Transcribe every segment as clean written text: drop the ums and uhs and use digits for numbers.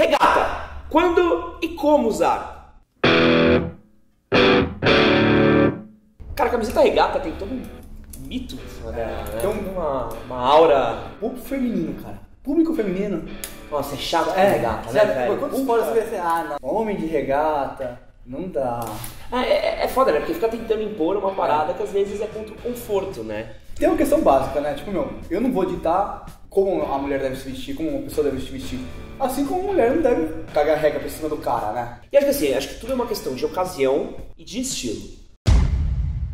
Regata, quando e como usar? Cara, a camiseta regata tem todo um mito, né? Tem uma aura... Público feminino, cara. Público feminino? Nossa, é chato. É regata, né, velho? Quantas histórias você vê? Ah, não. Homem de regata... Não dá. É foda, né? Porque fica tentando impor uma parada que às vezes é contra o conforto, né? Tem uma questão básica, né? Tipo, meu, eu não vou ditar como a mulher deve se vestir, como uma pessoa deve se vestir. Assim como a mulher não deve cagar regra pra cima do cara, né? E acho que assim, acho que tudo é uma questão de ocasião e de estilo.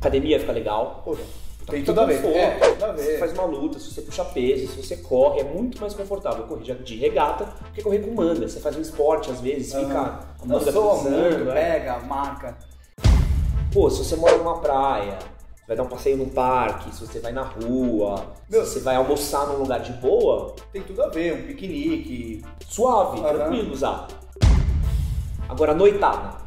Academia fica legal. Poxa, tem tudo a ver. Você faz uma luta, se você puxa peso, se você corre, é muito mais confortável correr de regata do que correr com manga. Você faz um esporte, às vezes, fica a manga pisando, né? Pega, marca. Pô, se você mora numa praia, vai dar um passeio num parque, se você vai na rua, se você vai almoçar num lugar de boa... Tem tudo a ver, um piquenique... Suave, tranquilo usar. Agora, noitada.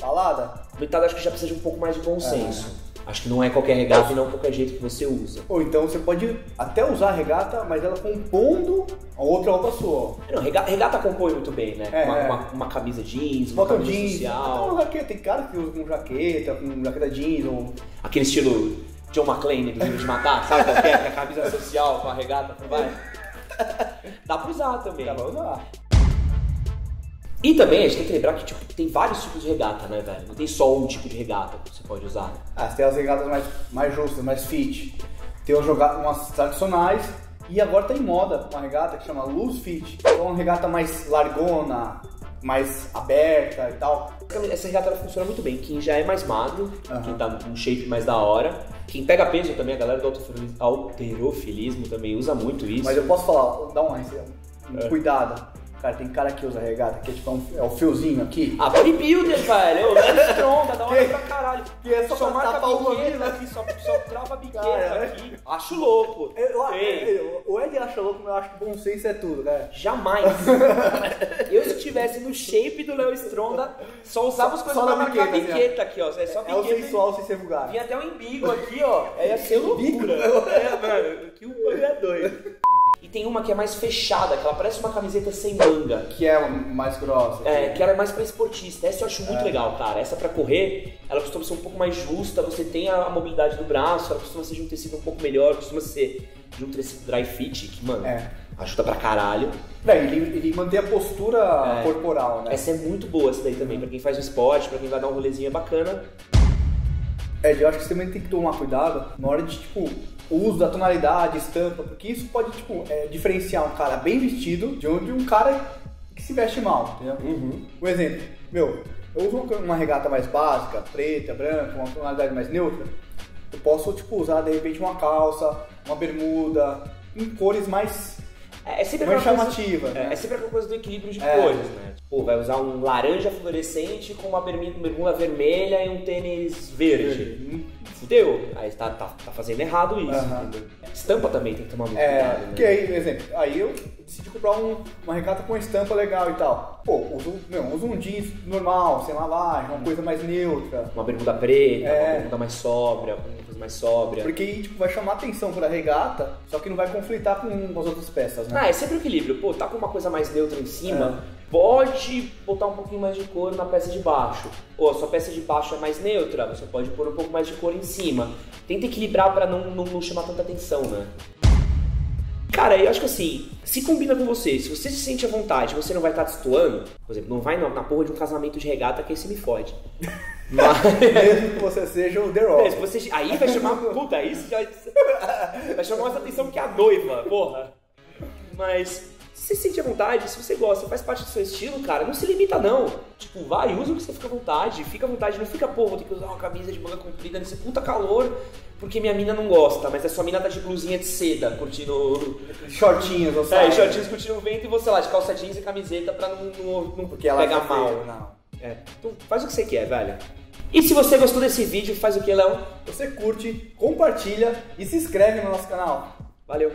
Balada? Noitada acho que já precisa de um pouco mais de bom senso. Acho que não é qualquer regata e não qualquer jeito que você usa. Ou então você pode até usar a regata, mas ela compondo a outra roupa sua. Não, regata compõe muito bem, né? Uma camisa jeans, uma camisa jeans, social. Até uma jaqueta. Tem cara que usa com jaqueta jeans. Ou... Aquele estilo John McClane do Livro de Matar, sabe? A camisa social com a regata, não vai? Dá pra usar também. Dá pra usar. E também a gente tem que lembrar que tipo, tem vários tipos de regata, né, velho? Não tem só um tipo de regata que você pode usar. Ah, você tem as regatas mais justas, mais fit. Tem umas tradicionais e agora tá em moda uma regata que chama Loose Fit. Então é uma regata mais largona, mais aberta e tal. Essa regata ela funciona muito bem. Quem já é mais magro, quem tá com um shape mais da hora. Quem pega peso também, a galera do alterofilismo também usa muito isso. Mas eu posso falar, dá um cuidado. Cara, tem cara que usa regata, que é tipo o fiozinho aqui. Ah, bodybuilder, velho. Eu Leo Stronda, da hora pra caralho. Que é só marca biqueira aqui, só trava biqueira aqui. Acho louco. Ou ele acha louco, mas eu acho que bom senso é tudo, né? Jamais. Eu se estivesse no shape do Leo Stronda, só usava as coisas pra marcar biqueta aqui, ó. É o sensual sem ser vulgar. Vinha até o umbigo aqui, ó. É assim, loucura. É, mano. Que o bagulho é doido. E tem uma que é mais fechada, que ela parece uma camiseta sem manga. Que é mais grossa. É, que ela é mais pra esportista. Essa eu acho muito legal, cara. Essa pra correr, ela costuma ser um pouco mais justa, você tem a mobilidade do braço, ela costuma ser de um tecido um pouco melhor, costuma ser de um tecido dry fit, que, mano, ajuda pra caralho. Véi, ele mantém a postura corporal, né? Essa é muito boa, essa daí também, pra quem faz um esporte, pra quem vai dar um rolezinho é bacana. É, eu acho que você também tem que tomar cuidado na hora de, tipo... O uso da tonalidade, estampa, porque isso pode, tipo, diferenciar um cara bem vestido de um cara que se veste mal, entendeu? Um exemplo, meu, eu uso uma regata mais básica, preta, branca, uma tonalidade mais neutra, eu posso, tipo, usar, de repente, uma calça, uma bermuda, em cores mais... mais chamativa, né? É sempre aquela coisa do equilíbrio de cores, né? Pô, vai usar um laranja fluorescente com uma bermuda vermelha e um tênis verde. Fudeu? Aí tá fazendo errado isso, entendeu? Estampa também tem que tomar muito cuidado, né? Porque aí, por exemplo, aí eu decidi comprar uma regata com estampa legal e tal. Pô, uso um jeans normal, sem lavagem, uma coisa mais neutra. Uma bermuda preta, uma bermuda mais sóbria, uma coisa mais sóbria. Porque aí, tipo, vai chamar atenção pra regata, só que não vai conflitar com as outras peças, né? Ah, é sempre o equilíbrio. Pô, tá com uma coisa mais neutra em cima... Pode botar um pouquinho mais de cor na peça de baixo. Ou a sua peça de baixo é mais neutra, você pode pôr um pouco mais de cor em cima. Tenta equilibrar pra não chamar tanta atenção, né? Cara, eu acho que assim, se combina com você, se você se sente à vontade, você não vai estar destoando, por exemplo, não vai na porra de um casamento de regata que aí você me fode. Mas... Mesmo que você seja o The Rock. Aí vai chamar... Puta, isso já... Vai chamar mais atenção que a noiva, porra. Mas... Se você se sente à vontade, se você gosta, faz parte do seu estilo, cara, não se limita não. Tipo, vai, usa o que você fica à vontade, não fica, pô, vou ter que usar uma camisa de manga comprida nesse puta calor, porque minha mina não gosta, mas a sua mina tá de blusinha de seda, curtindo... Shortinhos, você sabe? É, shortinhos curtindo o vento e você lá, de calça jeans e camiseta pra não pegar mal. Não. É, então faz o que você quer, velho. E se você gostou desse vídeo, faz o que, Léo? Você curte, compartilha e se inscreve no nosso canal. Valeu!